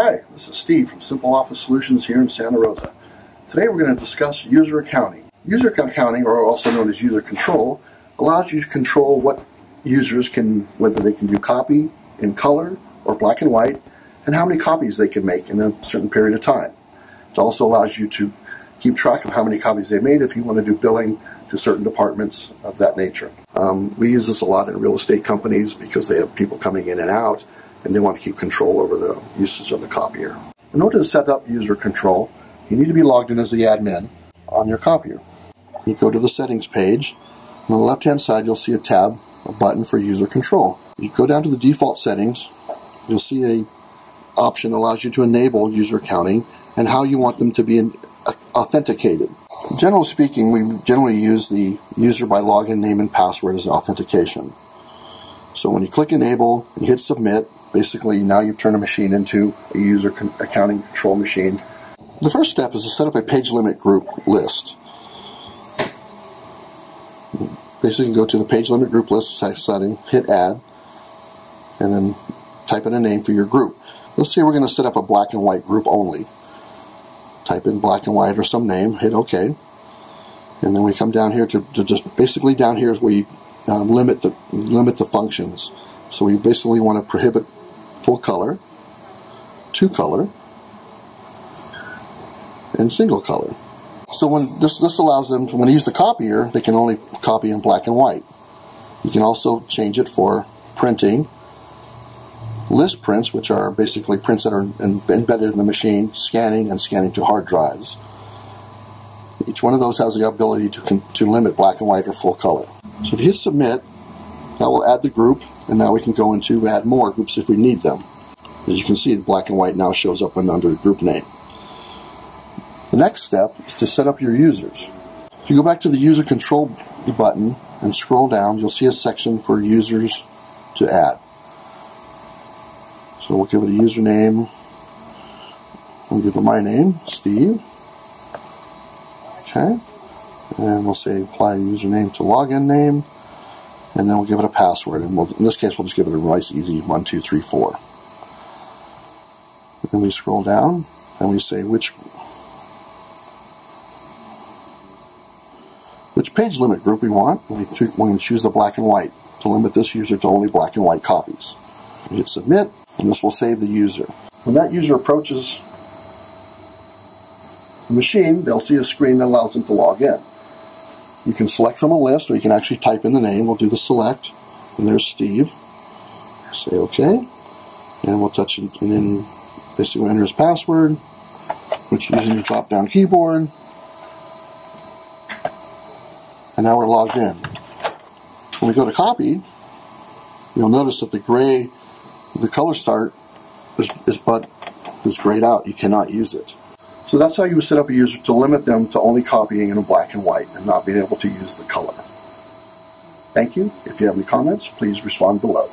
Hi, this is Steve from Simple Office Solutions here in Santa Rosa. Today we're going to discuss user accounting. User accounting, or also known as user control, allows you to control what users can, whether they can do copy in color or black and white, and how many copies they can make in a certain period of time. It also allows you to keep track of how many copies they made if you want to do billing to certain departments of that nature. We use this a lot in real estate companies because they have people coming in and out, and they want to keep control over the usage of the copier. In order to set up user control, you need to be logged in as the admin on your copier. You go to the settings page, and on the left-hand side you'll see a tab, a button for user control. You go down to the default settings, you'll see a option that allows you to enable user accounting and how you want them to be authenticated. Generally speaking, we generally use the user by login name and password as authentication. So when you click enable and hit submit, basically now you've turned a machine into a user accounting control machine. The first step is to set up a page limit group list. Basically you go to the page limit group list setting, hit add, and then type in a name for your group. Let's say we're going to set up a black and white group only. Type in black and white or some name, hit OK. And then we come down here to just basically down here is where you limit the functions. So we basically want to prohibit full color, two color, and single color. So when this allows them, when they use the copier, they can only copy in black and white. You can also change it for printing, list prints, which are basically prints that are embedded in the machine, scanning, and scanning to hard drives. Each one of those has the ability to limit black and white or full color. So if you hit submit, that will add the group, and now we can go into add more groups if we need them. As you can see, the black and white now shows up under the group name. The next step is to set up your users. If you go back to the user control button and scroll down, you'll see a section for users to add. So we'll give it a username. We'll give it my name, Steve. Okay. And we'll say apply username to login name, and then we'll give it a password, and in this case we'll just give it a nice easy 1234. Then we scroll down and we say which page limit group we want. We're going to choose the black and white to limit this user to only black and white copies. We hit submit, and this will save the user. When that user approaches the machine, they'll see a screen that allows them to log in. You can select from a list, or you can actually type in the name. We'll do the select, and there's Steve. Say OK, and we'll touch it, and then basically enter his password, which is using the drop-down keyboard. And now we're logged in. When we go to copy, you'll notice that the color start is grayed out. You cannot use it. So that's how you set up a user to limit them to only copying in black and white and not being able to use the color. Thank you. If you have any comments, please respond below.